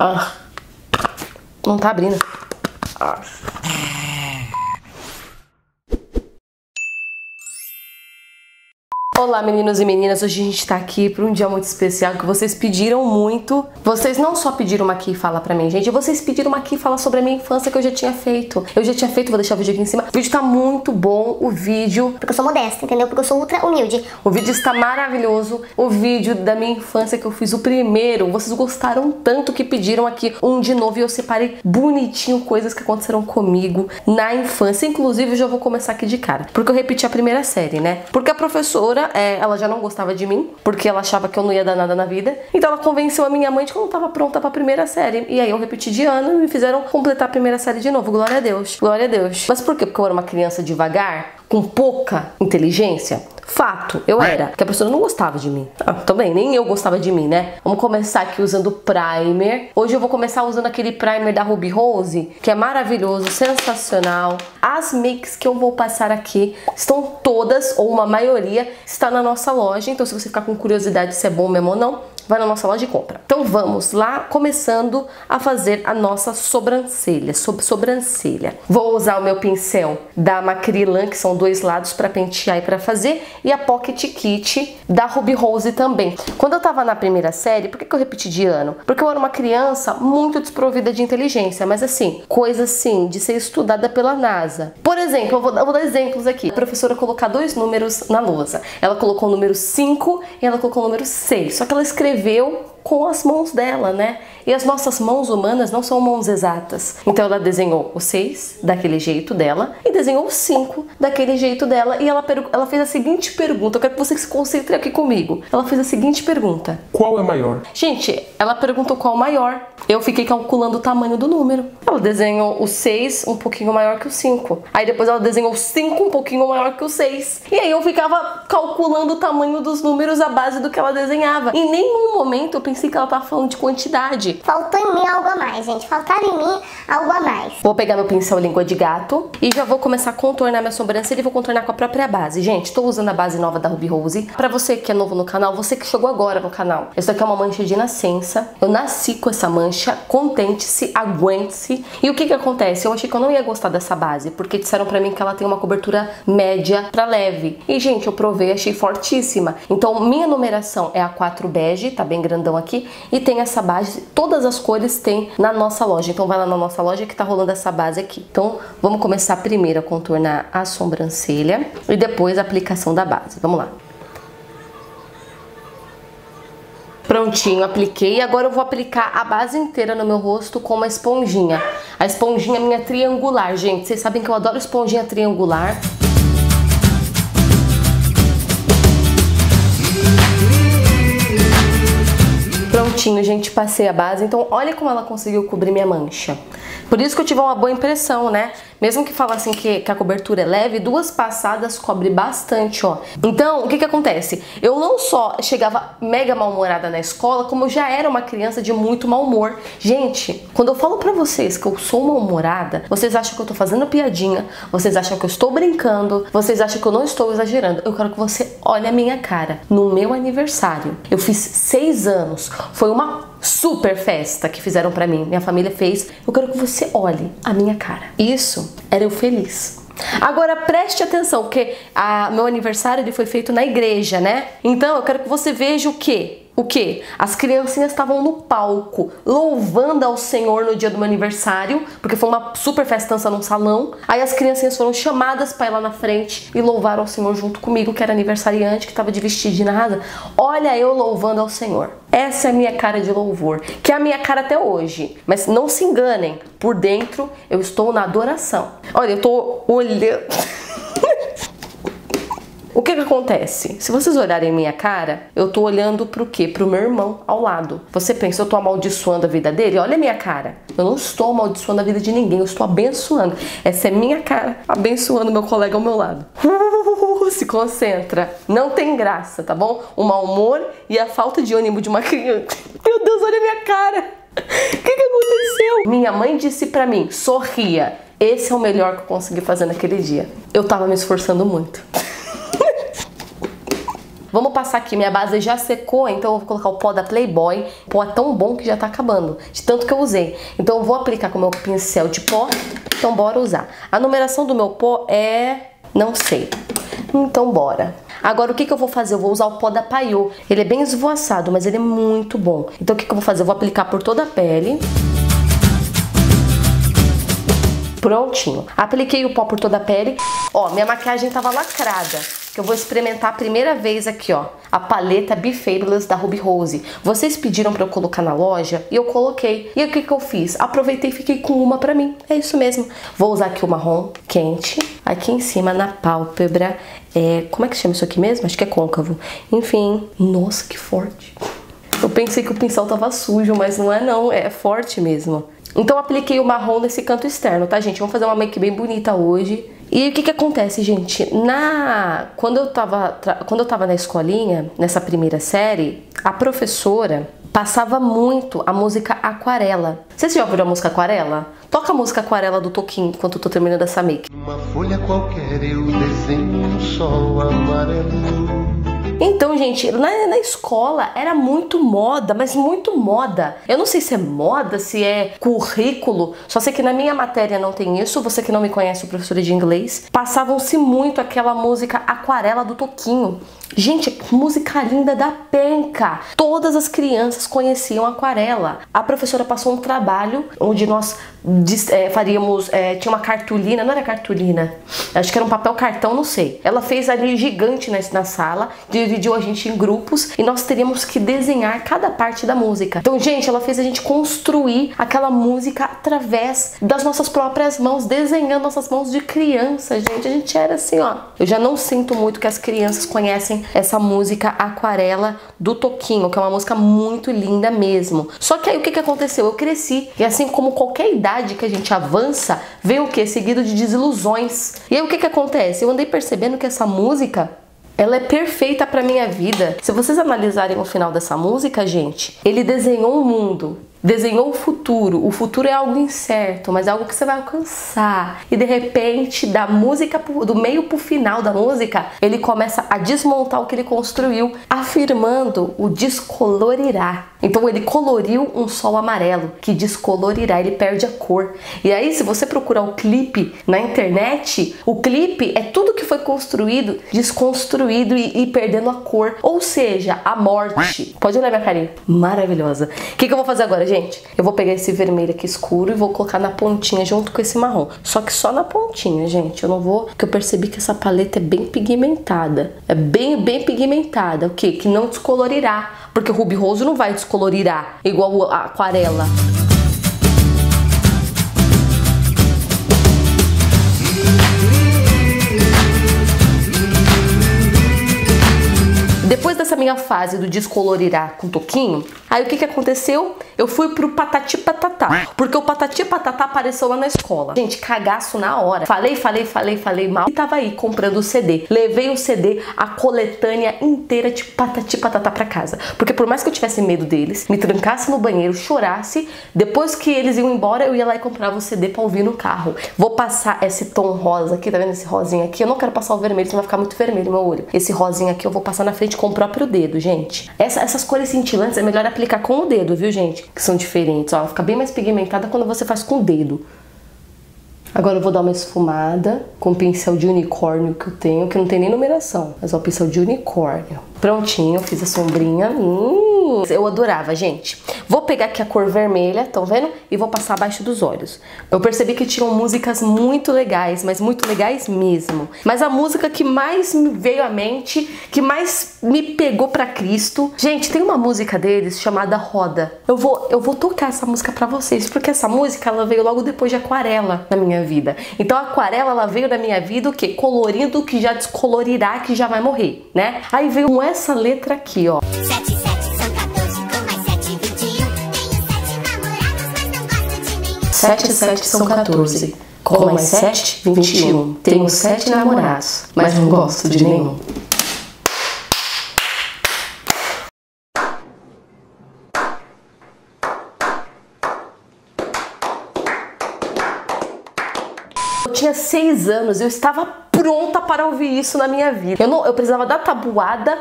Ah, não tá abrindo. Ah. Olá, meninos e meninas, hoje a gente tá aqui para um dia muito especial que vocês pediram muito. Vocês não só pediram uma aqui e fala pra mim, gente, vocês pediram uma aqui e fala sobre a minha infância que eu já tinha feito. Vou deixar o vídeo aqui em cima. O vídeo tá muito bom, o vídeo... Porque eu sou modesta, entendeu? Porque eu sou ultra humilde. O vídeo está maravilhoso, o vídeo da minha infância que eu fiz o primeiro. Vocês gostaram tanto que pediram aqui um de novo e eu separei bonitinho coisas que aconteceram comigo na infância. Inclusive, eu já vou começar aqui de cara, porque eu repeti a primeira série, né? Porque a professora... ela já não gostava de mim, porque ela achava que eu não ia dar nada na vida. Então ela convenceu a minha mãe de que eu não tava pronta pra primeira série. E aí eu repeti de ano e me fizeram completar a primeira série de novo. Glória a Deus, glória a Deus. Mas por quê? Porque eu era uma criança devagar, com pouca inteligência? Fato, eu era. Porque a pessoa não gostava de mim. Ah, também, nem eu gostava de mim, né? Vamos começar aqui usando primer. Hoje eu vou começar usando aquele primer da Ruby Rose, que é maravilhoso, sensacional. As makes que eu vou passar aqui estão todas, ou uma maioria, está na nossa loja. Então se você ficar com curiosidade se é bom mesmo ou não, vai na nossa loja e compra. Então vamos lá, começando a fazer a nossa sobrancelha. Sobrancelha. Vou usar o meu pincel da Macrilan, que são dois lados para pentear e para fazer, e a Pocket Kit da Ruby Rose também. Quando eu tava na primeira série, por que eu repeti de ano? Porque eu era uma criança muito desprovida de inteligência, mas assim, coisa assim, de ser estudada pela NASA. Por exemplo, eu vou dar exemplos aqui. A professora colocou dois números na lousa. Ela colocou o número 5 e ela colocou o número 6, só que ela escreveu com as mãos dela, né? E as nossas mãos humanas não são mãos exatas. Então ela desenhou o 6 daquele jeito dela e desenhou o 5 daquele jeito dela. E ela fez a seguinte pergunta, eu quero que você se concentre aqui comigo. Ela fez a seguinte pergunta: qual é maior? Gente, ela perguntou qual é maior. Eu fiquei calculando o tamanho do número. Ela desenhou o 6 um pouquinho maior que o 5. Aí depois ela desenhou o 5 um pouquinho maior que o 6. E aí eu ficava calculando o tamanho dos números à base do que ela desenhava. Em nenhum momento eu pensei que ela tava falando de quantidade. Faltou em mim algo a mais, gente. Faltava em mim algo a mais. Vou pegar meu pincel língua de gato e já vou começar a contornar minha sobrancelha e vou contornar com a própria base. Gente, tô usando a base nova da Ruby Rose. Pra você que é novo no canal, você que chegou agora no canal, essa daqui é uma mancha de nascença. Eu nasci com essa mancha, contente-se, aguente-se. E o que que acontece? Eu achei que eu não ia gostar dessa base, porque disseram pra mim que ela tem uma cobertura média pra leve. E, gente, eu provei, achei fortíssima. Então, minha numeração é a 4 bege, tá bem grandão aqui, e tem essa base, todas as cores tem na nossa loja, então vai lá na nossa loja que tá rolando essa base aqui. Então vamos começar primeiro a contornar a sobrancelha e depois a aplicação da base, vamos lá. Prontinho, apliquei. Agora eu vou aplicar a base inteira no meu rosto com uma esponjinha. A esponjinha minha triangular, gente, vocês sabem que eu adoro esponjinha triangular. Prontinho, gente, passei a base. Então olha como ela conseguiu cobrir minha mancha. Por isso que eu tive uma boa impressão, né? Mesmo que falassem que a cobertura é leve, duas passadas cobre bastante, ó. Então, o que que acontece? Eu não só chegava mega mal-humorada na escola, como eu já era uma criança de muito mau humor. Gente, quando eu falo pra vocês que eu sou mal-humorada, vocês acham que eu tô fazendo piadinha, vocês acham que eu estou brincando, vocês acham que eu não estou exagerando. Eu quero que você olhe a minha cara. No meu aniversário, eu fiz 6 anos. Foi uma super festa que fizeram pra mim, minha família fez. Eu quero que você olhe a minha cara. Isso era eu feliz. Agora preste atenção, porque meu aniversário ele foi feito na igreja, né? Então eu quero que você veja o quê? O que? As criancinhas estavam no palco louvando ao Senhor no dia do meu aniversário, porque foi uma super festança num salão. Aí as criancinhas foram chamadas para ir lá na frente e louvaram ao Senhor junto comigo, que era aniversariante, que estava de vestidinho na rasa. Olha eu louvando ao Senhor. Essa é a minha cara de louvor, que é a minha cara até hoje. Mas não se enganem, por dentro eu estou na adoração. Olha, eu tô olhando... O que que acontece? Se vocês olharem minha cara, eu tô olhando pro quê? Pro meu irmão ao lado. Você pensa, eu tô amaldiçoando a vida dele? Olha a minha cara. Eu não estou amaldiçoando a vida de ninguém, eu estou abençoando. Essa é minha cara, abençoando meu colega ao meu lado. Se concentra. Não tem graça, tá bom? O mau humor e a falta de ânimo de uma criança. Meu Deus, olha a minha cara. O que aconteceu? Minha mãe disse pra mim, sorria. Esse é o melhor que eu consegui fazer naquele dia. Eu tava me esforçando muito. Vamos passar aqui, minha base já secou, então eu vou colocar o pó da Playboy. O pó é tão bom que já tá acabando, de tanto que eu usei. Então eu vou aplicar com o meu pincel de pó, então bora usar. A numeração do meu pó é... não sei. Então bora. Agora o que que eu vou fazer? Eu vou usar o pó da Payot. Ele é bem esvoaçado, mas ele é muito bom. Então o que que eu vou fazer? Eu vou aplicar por toda a pele. Prontinho. Apliquei o pó por toda a pele. Ó, minha maquiagem tava lacrada. Que eu vou experimentar a primeira vez aqui, ó. A paleta Be Fabulous da Ruby Rose. Vocês pediram pra eu colocar na loja e eu coloquei. E aí, o que que eu fiz? Aproveitei e fiquei com uma pra mim. É isso mesmo. Vou usar aqui o marrom quente. Aqui em cima na pálpebra. É, como é que chama isso aqui mesmo? Acho que é côncavo. Enfim. Nossa, que forte. Eu pensei que o pincel tava sujo, mas não é não. É forte mesmo. Então apliquei o marrom nesse canto externo, tá, gente? Vamos fazer uma make bem bonita hoje. E o que que acontece, gente? Quando eu tava na escolinha, nessa primeira série, a professora passava muito a música Aquarela. Vocês já ouviram a música Aquarela? Toca a música Aquarela do Toquinho enquanto eu tô terminando essa make. Uma folha qualquer eu desenho um sol amarelo. Então, gente, na escola era muito moda, mas muito moda. Eu não sei se é moda, se é currículo, só sei que na minha matéria não tem isso. Você que não me conhece, professora de inglês, passavam-se muito aquela música Aquarela do Toquinho. Gente, que música linda da penca! Todas as crianças conheciam Aquarela. A professora passou um trabalho onde nós faríamos... tinha uma cartolina, não era cartolina, acho que era um papel cartão, não sei. Ela fez ali gigante na sala, dividiu a gente em grupos e nós teríamos que desenhar cada parte da música. Então, gente, ela fez a gente construir aquela música através das nossas próprias mãos, desenhando nossas mãos de criança, gente. A gente era assim, ó. Eu já não sinto muito que as crianças conhecem essa música Aquarela do Toquinho, que é uma música muito linda mesmo. Só que aí o que que aconteceu? Eu cresci, e assim como qualquer idade que a gente avança, vem o que? Seguido de desilusões. E aí o que que acontece? Eu andei percebendo que essa música, ela é perfeita pra minha vida. Se vocês analisarem o final dessa música, gente, ele desenhou um mundo. Desenhou o futuro. O futuro é algo incerto, mas é algo que você vai alcançar. E de repente, da música, do meio pro final da música, ele começa a desmontar o que ele construiu, afirmando o descolorirá. Então ele coloriu um sol amarelo, que descolorirá, ele perde a cor. E aí, se você procurar o clipe na internet, o clipe é tudo que foi construído, desconstruído e perdendo a cor. Ou seja, a morte. Pode olhar minha carinha. Maravilhosa. O que que eu vou fazer agora, gente? Eu vou pegar esse vermelho aqui escuro e vou colocar na pontinha junto com esse marrom. Só que só na pontinha, gente. Eu não vou... Porque eu percebi que essa paleta é bem pigmentada. É bem pigmentada. O quê? Que não descolorirá. Porque o Ruby Rose não vai descolorirá igual a Aquarela. Depois dessa minha fase do descolorirá com Toquinho, aí o que que aconteceu? Eu fui pro Patati Patatá, porque o Patati Patatá apareceu lá na escola. Gente, cagaço na hora. Falei mal e tava aí comprando o CD. Levei o CD, a coletânea inteira de Patati Patatá pra casa. Porque por mais que eu tivesse medo deles, me trancasse no banheiro, chorasse, depois que eles iam embora, eu ia lá e comprava o CD pra ouvir no carro. Vou passar esse tom rosa aqui, tá vendo esse rosinho aqui? Eu não quero passar o vermelho, senão vai ficar muito vermelho meu olho. Esse rosinho aqui eu vou passar na frente com o próprio dedo, gente. Essas cores cintilantes é melhor aplicar com o dedo, viu, gente? Que são diferentes, ó. Ela fica bem mais pigmentada quando você faz com o dedo. Agora eu vou dar uma esfumada com o pincel de unicórnio que eu tenho, que não tem nem numeração, mas é o pincel de unicórnio. Prontinho, fiz a sombrinha. Eu adorava, gente. Vou pegar aqui a cor vermelha, estão vendo? E vou passar abaixo dos olhos. Eu percebi que tinham músicas muito legais, mas muito legais mesmo. Mas a música que mais me veio à mente, que mais me pegou pra Cristo... Gente, tem uma música deles chamada Roda. Eu vou tocar essa música pra vocês, porque essa música ela veio logo depois de Aquarela na minha vida. Então a Aquarela ela veio na minha vida o quê? Colorindo que já descolorirá, que já vai morrer, né? Aí veio com essa letra aqui, ó. 7, 7. Sete e sete são 14. Com mais 7, 21. Tenho 7 namorados, mas não gosto de nenhum. Eu tinha 6 anos, eu estava pronta para ouvir isso na minha vida. Eu precisava dar tabuada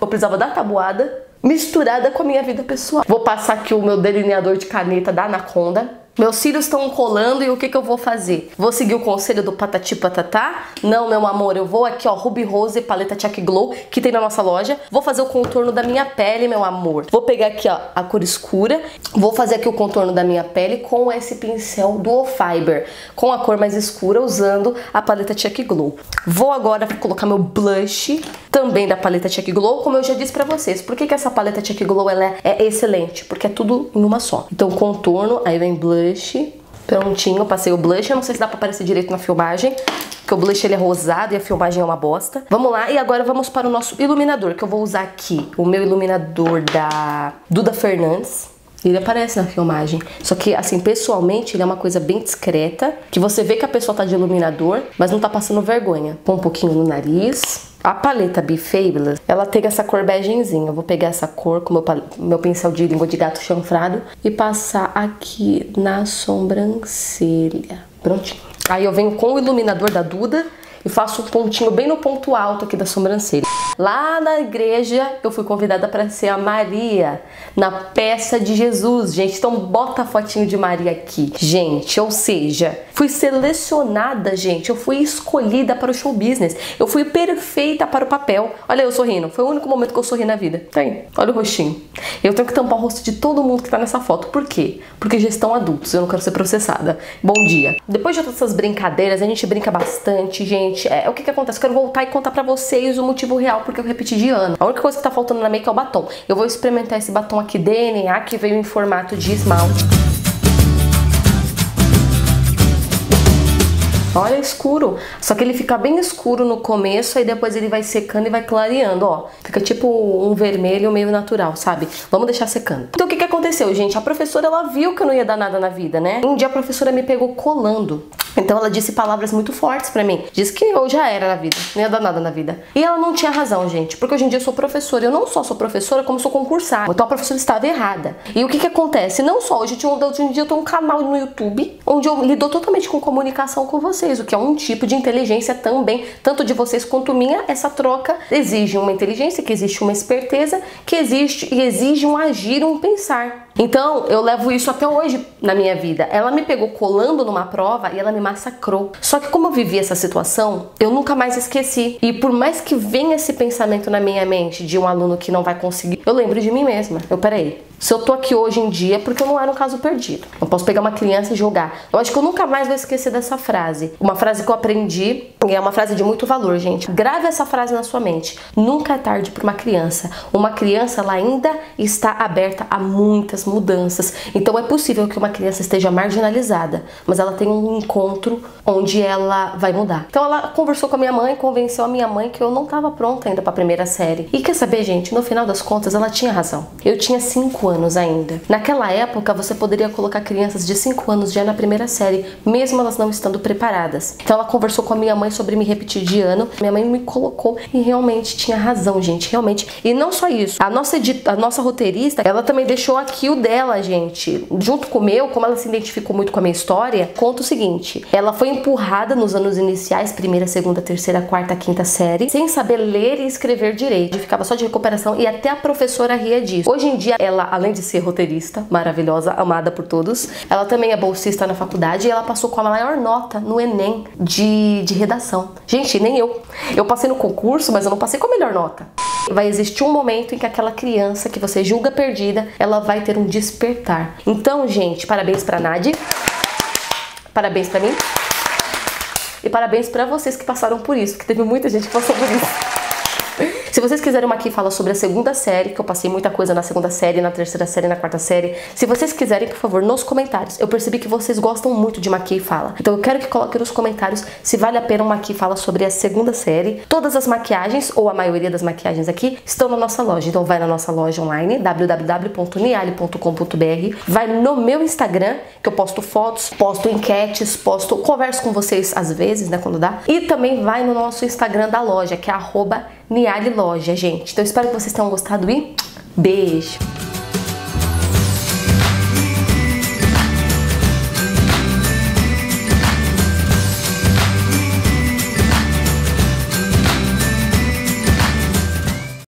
eu precisava da tabuada misturada com a minha vida pessoal. Vou passar aqui o meu delineador de caneta da Anaconda. Meus cílios estão colando e o que que eu vou fazer? Vou seguir o conselho do Patati Patatá? Não, meu amor, eu vou aqui, ó, Ruby Rose, paleta Check Glow, que tem na nossa loja. Vou fazer o contorno da minha pele, meu amor. Vou pegar aqui, ó, a cor escura. Vou fazer aqui o contorno da minha pele com esse pincel Dual Fiber, com a cor mais escura, usando a paleta Check Glow. Vou agora colocar meu blush, também da paleta Check Glow, como eu já disse pra vocês. Por que que essa paleta Check Glow, ela é excelente? Porque é tudo em uma só. Então, contorno, aí vem blush. Prontinho, passei o blush. Eu não sei se dá pra aparecer direito na filmagem, porque o blush ele é rosado e a filmagem é uma bosta. Vamos lá, e agora vamos para o nosso iluminador, que eu vou usar aqui o meu iluminador da Duda Fernandes. Ele aparece na filmagem, só que assim, pessoalmente, ele é uma coisa bem discreta, que você vê que a pessoa tá de iluminador, mas não tá passando vergonha. Põe um pouquinho no nariz. A paleta Be Fabulous, ela tem essa cor begenzinha. Eu vou pegar essa cor com meu pincel de língua de gato chanfrado e passar aqui na sobrancelha. Prontinho. Aí eu venho com o iluminador da Duda e faço um pontinho bem no ponto alto aqui da sobrancelha. Lá na igreja, eu fui convidada para ser a Maria na peça de Jesus, gente. Então bota a fotinho de Maria aqui, gente. Ou seja, fui selecionada, gente. Eu fui escolhida para o show business. Eu fui perfeita para o papel. Olha eu sorrindo. Foi o único momento que eu sorri na vida. Tá aí. Olha o rostinho. Eu tenho que tampar o rosto de todo mundo que tá nessa foto. Por quê? Porque já estão adultos. Eu não quero ser processada. Bom dia. Depois de todas essas brincadeiras, a gente brinca bastante, gente. O que que acontece? Eu quero voltar e contar pra vocês o motivo real porque eu repeti de ano. A única coisa que tá faltando na make é o batom. Eu vou experimentar esse batom aqui, DNA, que veio em formato de esmalte. Olha, é escuro. Só que ele fica bem escuro no começo, aí depois ele vai secando e vai clareando, ó. Fica tipo um vermelho meio natural, sabe? Vamos deixar secando. Então, o que que aconteceu, gente? A professora, ela viu que eu não ia dar nada na vida, né? Um dia a professora me pegou colando. Então ela disse palavras muito fortes pra mim. Disse que eu já era na vida, não ia dar nada na vida. E ela não tinha razão, gente. Porque hoje em dia eu sou professora. Eu não só sou professora, como sou concursada. Então a professora estava errada. E o que que acontece? Não só hoje, hoje em dia eu tenho um canal no YouTube, onde eu lido totalmente com comunicação com vocês, o que é um tipo de inteligência também, tanto de vocês quanto minha. Essa troca exige uma inteligência, que existe uma esperteza, que existe e exige um agir, um pensar. Então, eu levo isso até hoje na minha vida. Ela me pegou colando numa prova e ela me massacrou. Só que como eu vivi essa situação, eu nunca mais esqueci. E por mais que venha esse pensamento na minha mente de um aluno que não vai conseguir, eu lembro de mim mesma. Peraí, se eu tô aqui hoje em dia é porque eu não era um caso perdido. Eu posso pegar uma criança e jogar. Eu acho que eu nunca mais vou esquecer dessa frase. Uma frase que eu aprendi e é uma frase de muito valor, gente. Grave essa frase na sua mente. Nunca é tarde para uma criança. Uma criança, ela ainda está aberta a muitas mudanças. Então é possível que uma criança esteja marginalizada, mas ela tem um encontro onde ela vai mudar. Então ela conversou com a minha mãe, convenceu a minha mãe que eu não estava pronta ainda para a primeira série. E quer saber, gente, no final das contas ela tinha razão. Eu tinha 5 anos ainda. Naquela época você poderia colocar crianças de 5 anos já na primeira série, mesmo elas não estando preparadas. Então ela conversou com a minha mãe sobre me repetir de ano. Minha mãe me colocou e realmente tinha razão, gente, realmente. E não só isso. A nossa roteirista, ela também deixou aqui o dela, gente, junto com o meu. Como ela se identificou muito com a minha história, conta o seguinte: ela foi empurrada nos anos iniciais, primeira, segunda, terceira, quarta, quinta série, sem saber ler e escrever direito, ficava só de recuperação e até a professora ria disso. Hoje em dia ela, além de ser roteirista, maravilhosa, amada por todos, ela também é bolsista na faculdade e ela passou com a maior nota no Enem de redação. Gente, nem eu passei no concurso, mas eu não passei com a melhor nota. Vai existir um momento em que aquela criança que você julga perdida, ela vai ter um despertar. Então, gente, parabéns pra Nadie, parabéns pra mim e parabéns pra vocês que passaram por isso, que teve muita gente que passou por isso. Se vocês quiserem uma que fala sobre a segunda série, que eu passei muita coisa na segunda série, na terceira série, na quarta série. Se vocês quiserem, por favor, nos comentários. Eu percebi que vocês gostam muito de uma que fala. Então eu quero que coloquem nos comentários se vale a pena uma que fala sobre a segunda série. Todas as maquiagens, ou a maioria das maquiagens aqui, estão na nossa loja. Então vai na nossa loja online, www.niale.com.br. Vai no meu Instagram, que eu posto fotos, posto enquetes, posto... converso com vocês às vezes, né, quando dá. E também vai no nosso Instagram da loja, que é @nialeloja, gente. Então, eu espero que vocês tenham gostado e beijo!